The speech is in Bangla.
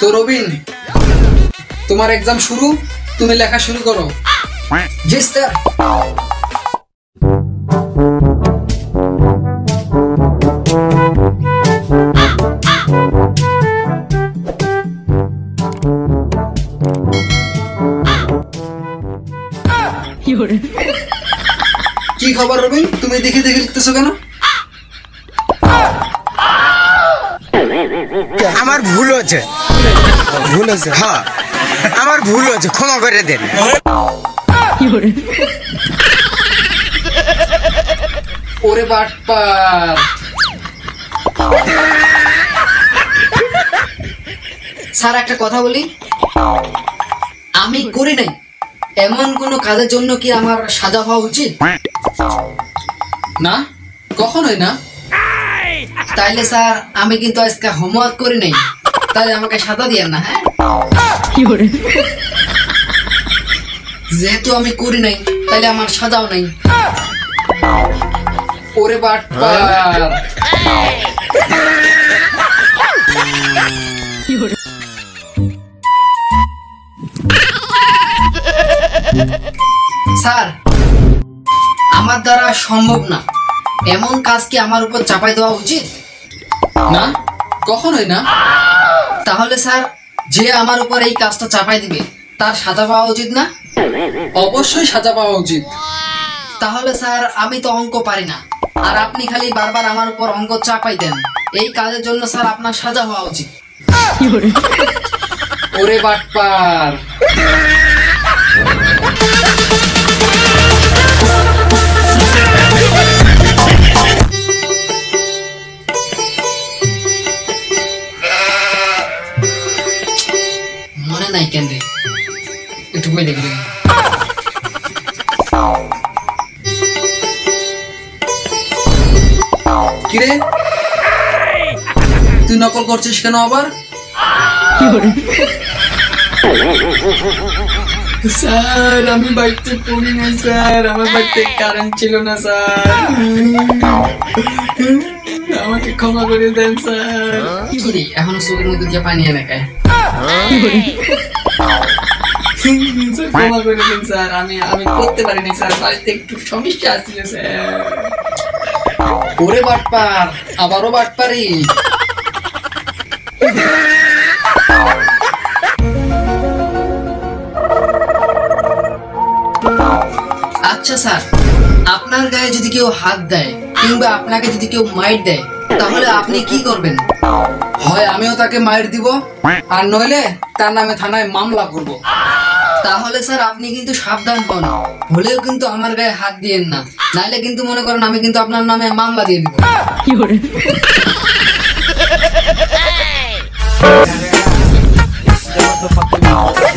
तो रोबिन, तुम्हारा एग्जाम शुरू, तुम्हें लेखा शुरू करो। जी सर। खबर रबिन, तुम्हें देखे देखे लिखतेছো কেন? আমার ভুল হয়েছে, ভুল হয়েছে, হ্যাঁ আমার ভুল হয়েছে, ক্ষমা করে দেন। ওরে বাটপার, স্যার একটা কথা বলি, আমি করি নাই এমন কোন কাজের জন্য কি আমার সাজা হওয়া উচিত? না, কখনোই না। তাইলে স্যার আমি কিন্তু আজকে হোমওয়ার্ক করি নাই, তাই আমাকে সাজা দিয়েন না। হ্যাঁ, যেহেতু আমি করি নাই তাইলে আমার সাজাও নাই। ওরে বাটপার, স্যার আমার দ্বারা সম্ভব না এমন কাজ কি আমার উপর চাপাই দেওয়া উচিত? না, কখনোই না। তাহলে স্যার যে আমার উপর এই কাজটা চাপাই দিবে তার সাজা পাওয়া উচিত না? অবশ্যই সাজা পাওয়া উচিত। তাহলে স্যার আমি তো অঙ্ক পারি না, আর আপনি খালি বারবার আমার উপর অঙ্ক চাপাই দেন, এই কাজের জন্য স্যার আপনার সাজা হওয়া উচিত। ওরে বাটপার। মনে নাই কেন রে, একটু বই দেখে দেখি। কিরে তুই নকল করছিস কেন আবার? স্যার আমি বাড়িতে পড়ি না স্যার, আমার বাড়িতে কারেন্ট ছিল না স্যার, আমাকে ক্ষমা করে দেন স্যার। এখনো চোখের মধ্যে দিয়ে পানি এনে খায়, ক্ষমা করে দেন স্যার, আমি আমি করতে পারিনি স্যার, বাড়িতে একটু সমস্যা আসছিল স্যার। ওরে বাটপার, আবারও বাটপারি। আচ্ছা স্যার, আপনার গায়ে যদি কেউ হাত দেয় কিংবা আপনাকে যদি কেউ মাইর দেয় তাহলে আপনি কি করবেন? হয় আমিও তাকে মাইর দিব, আর নইলে তার নামে থানায় মামলা করব। তাহলে স্যার আপনি কিন্তু সাবধান হন, হলেও কিন্তু আমার গায়ে হাত দিয়েন না, নাইলে কিন্তু মনে করেন আমি কিন্তু আপনার নামে মামলা দিয়ে দিব।